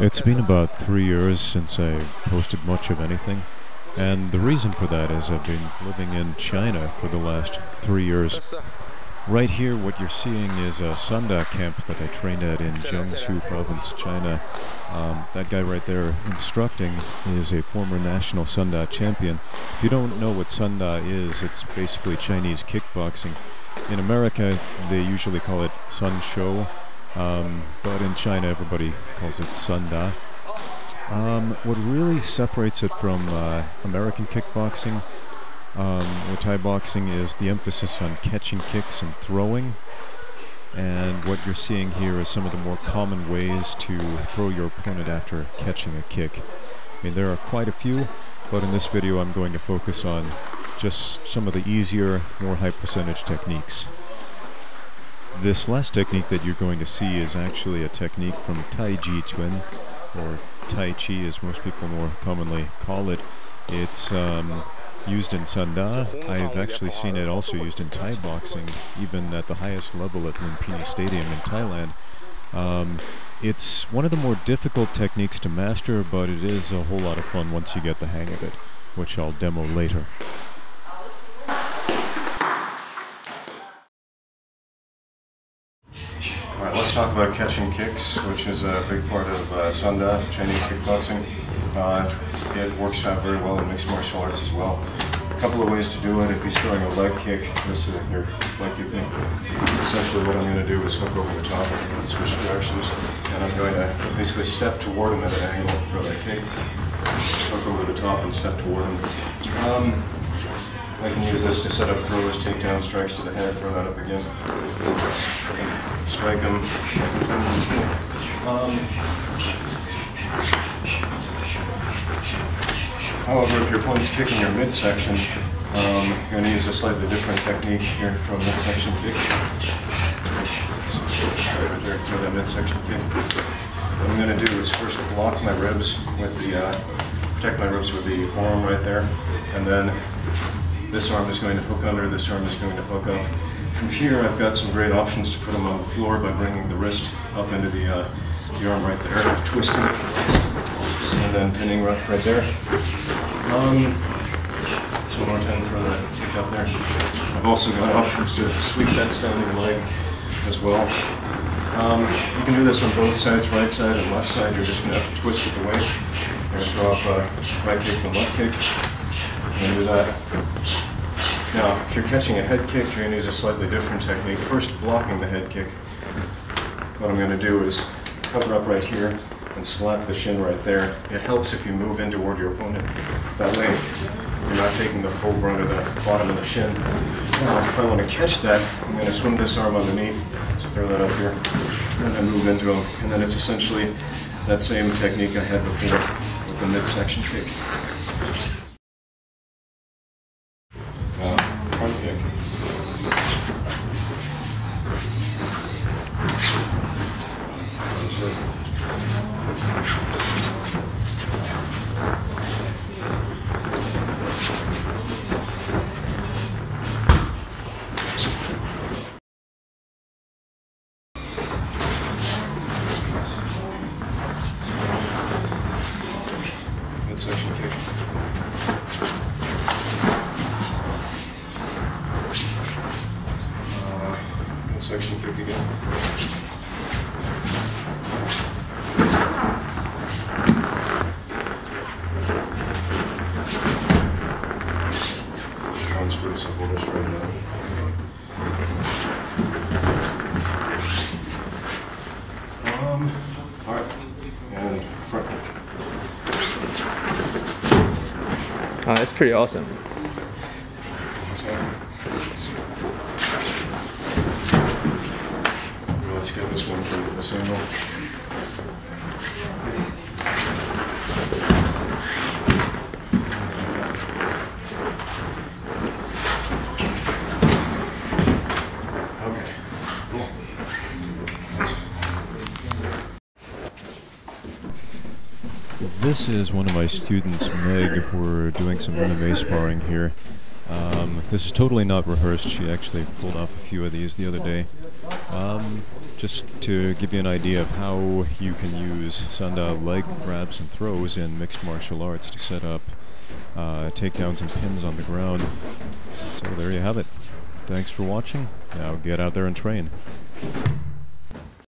It's been about 3 years since I posted much of anything, and the reason for that is I've been living in China for the last 3 years. Right here, what you're seeing is a Sanda camp that I trained at in Jiangsu province, China. That guy right there instructing is a former national Sanda champion. If you don't know what Sanda is, it's basically Chinese kickboxing. In America, they usually call it Sun Shou, but in China, everybody calls it Sanda. What really separates it from American kickboxing or Thai boxing is the emphasis on catching kicks and throwing, and what you're seeing here is some of the more common ways to throw your opponent after catching a kick. I mean, there are quite a few, but in this video I'm going to focus on just some of the easier, more high percentage techniques. This last technique that you're going to see is actually a technique from Taijiquan, or Tai Chi as most people more commonly call it. It's used in Sanda. I've actually seen it also used in Thai boxing, even at the highest level at Lumpini Stadium in Thailand. It's one of the more difficult techniques to master, but it is a whole lot of fun once you get the hang of it, which I'll demo later. Alright, let's talk about catching kicks, which is a big part of Sanda, Chinese kickboxing. It works out very well in mixed martial arts as well. A couple of ways to do it. If he's throwing a leg kick, this is your leg kick thing. Essentially what I'm going to do is hook over the top and switch directions. And I'm going to basically step toward him at an angle and throw that kick. Just hook over the top and step toward him. I can use this to set up throws, takedown, strikes to the head, throw that up again. Strike him. However, if your opponent's kicking your midsection, you're going to use a slightly different technique here. Throw a midsection kick. Right there, throw that midsection kick. What I'm going to do is first block my ribs with the, protect my ribs with the forearm right there, and then this arm is going to hook under, this arm is going to hook up. From here, I've got some great options to put them on the floor by bringing the wrist up into the arm right there, twisting it, and then pinning right there. So one more time, throw that kick up there. I've also got options to sweep that down your leg as well. You can do this on both sides, right side and left side. You're just going to have to twist with the weight. You're going to throw off a right kick and left kick. And do that. Now, if you're catching a head kick, you're going to use a slightly different technique. First, blocking the head kick. What I'm going to do is cover up right here and slap the shin right there. It helps if you move in toward your opponent. That way, you're not taking the full brunt of the bottom of the shin. Now, if I want to catch that, I'm going to swing this arm underneath. So throw that up here, and then move into him. And then it's essentially that same technique I had before with the midsection kick. Midsection kick. Midsection kick again. One's pretty simple, just right now. Alright. And front kick. Oh, that's pretty awesome. Let's get this one from this angle. Okay, cool. This is one of my students, Meg. We're doing some MMA sparring here. This is totally not rehearsed. She actually pulled off a few of these the other day. Just to give you an idea of how you can use Sanda leg grabs and throws in mixed martial arts to set up takedowns and pins on the ground. So there you have it. Thanks for watching. Now get out there and train.